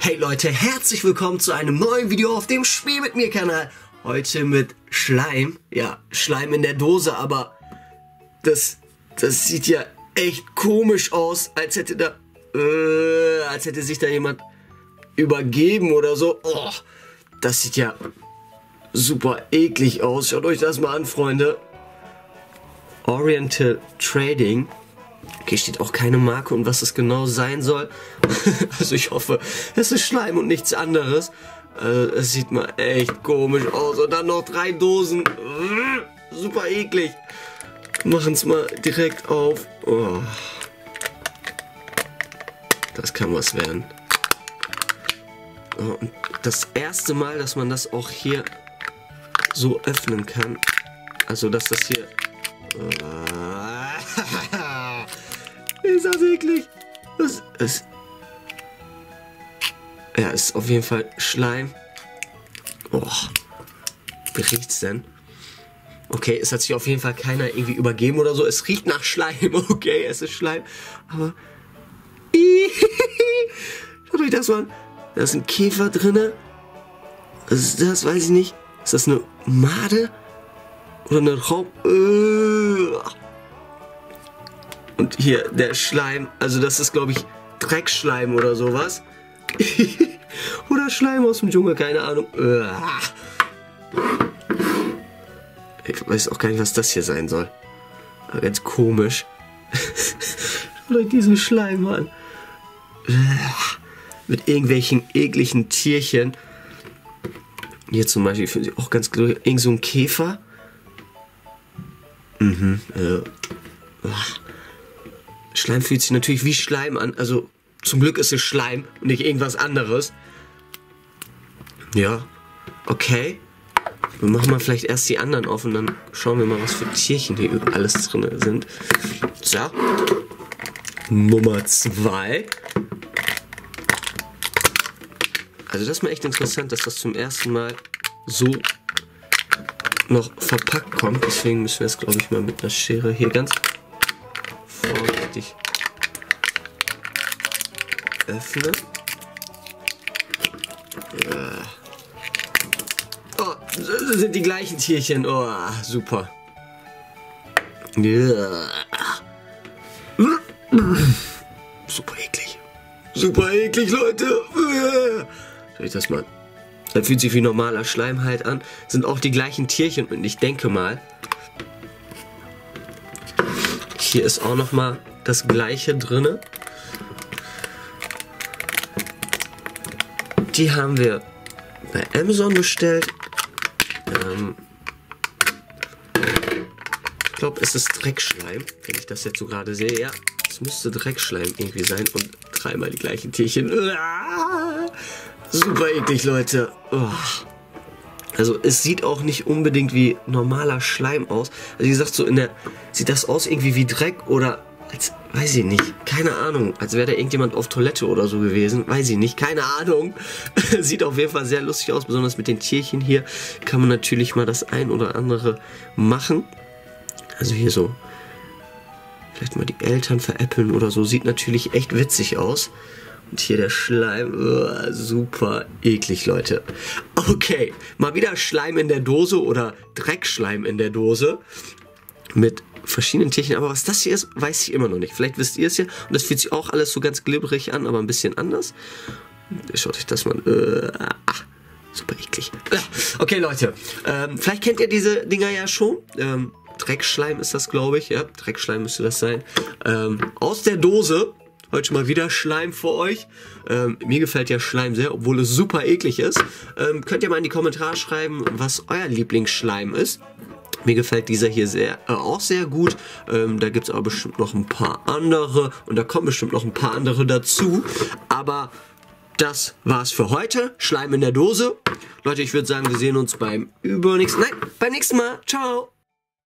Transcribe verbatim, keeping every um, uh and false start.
Hey Leute, herzlich willkommen zu einem neuen Video auf dem Spiel mit mir Kanal. Heute mit Schleim. Ja, Schleim in der Dose, aber das, das sieht ja echt komisch aus, als hätte da, äh, als hätte sich da jemand übergeben oder so. Oh, das sieht ja super eklig aus. Schaut euch das mal an, Freunde. Oriental Trading. Okay, steht auch keine Marke und was das genau sein soll. Also ich hoffe, es ist Schleim und nichts anderes. Also es sieht mal echt komisch aus. Und dann noch drei Dosen. Super eklig. Machen es mal direkt auf. Oh. Das kann was werden. Oh, und das erste Mal, dass man das auch hier so öffnen kann. Also dass das hier... Oh. Ist das eklig? Das ist. Ja, ist auf jeden Fall Schleim. Oh. Wie riecht's denn? Okay, es hat sich auf jeden Fall keiner irgendwie übergeben oder so. Es riecht nach Schleim. Okay, es ist Schleim. Aber. Schaut euch das mal an. Da ist ein Käfer drin. Das, das weiß ich nicht. Ist das eine Made? Oder eine Raub. Und hier, der Schleim, also das ist, glaube ich, Dreckschleim oder sowas. Oder Schleim aus dem Dschungel, keine Ahnung. Ich weiß auch gar nicht, was das hier sein soll. Aber ganz komisch. Schaut euch diesen Schleim an. Mit irgendwelchen ekligen Tierchen. Hier zum Beispiel finde ich auch ganz glücklich. Irgend so ein Käfer. Mhm, äh. Schleim fühlt sich natürlich wie Schleim an. Also zum Glück ist es Schleim und nicht irgendwas anderes. Ja, okay. Wir machen mal vielleicht erst die anderen auf und dann schauen wir mal, was für Tierchen hier alles drin sind. So. Nummer zwei. Also das ist mal echt interessant, dass das zum ersten Mal so noch verpackt kommt. Deswegen müssen wir es, glaube ich, mal mit einer Schere hier ganz... öffne. Ja. Oh, das sind die gleichen Tierchen. Oh, super. Ja. Super eklig. Super eklig, Leute. Ja. Soll ich das mal? Das fühlt sich wie normaler Schleim halt an. Sind auch die gleichen Tierchen und ich denke mal. Hier ist auch noch mal das gleiche drinne. Die haben wir bei Amazon bestellt. Ähm ich glaube, es ist Dreckschleim, wenn ich das jetzt so gerade sehe. Ja, es müsste Dreckschleim irgendwie sein und dreimal die gleichen Tierchen. Uah! Super eklig, Leute. Uah. Also es sieht auch nicht unbedingt wie normaler Schleim aus. Also wie gesagt, so in der sieht das aus irgendwie wie Dreck oder als, weiß ich nicht, keine Ahnung, als wäre da irgendjemand auf Toilette oder so gewesen, weiß ich nicht, keine Ahnung. Sieht auf jeden Fall sehr lustig aus, besonders mit den Tierchen hier kann man natürlich mal das ein oder andere machen. Also hier so, vielleicht mal die Eltern veräppeln oder so, sieht natürlich echt witzig aus. Und hier der Schleim, uah, super eklig, Leute. Okay, mal wieder Schleim in der Dose oder Dreckschleim in der Dose mit verschiedenen Tierchen. Aber was das hier ist, weiß ich immer noch nicht. Vielleicht wisst ihr es ja. Und das fühlt sich auch alles so ganz glibberig an, aber ein bisschen anders. Schaut euch das mal an. Uah, super eklig. Okay, Leute, ähm, vielleicht kennt ihr diese Dinger ja schon. Ähm, Dreckschleim ist das, glaube ich. Ja, Dreckschleim müsste das sein. Ähm, aus der Dose. Heute mal wieder Schleim für euch. Ähm, mir gefällt ja Schleim sehr, obwohl es super eklig ist. Ähm, könnt ihr mal in die Kommentare schreiben, was euer Lieblingsschleim ist. Mir gefällt dieser hier sehr, äh, auch sehr gut. Ähm, da gibt es aber bestimmt noch ein paar andere. Und da kommen bestimmt noch ein paar andere dazu. Aber das war's für heute. Schleim in der Dose. Leute, ich würde sagen, wir sehen uns beim übernächsten... Nein, beim nächsten Mal. Ciao.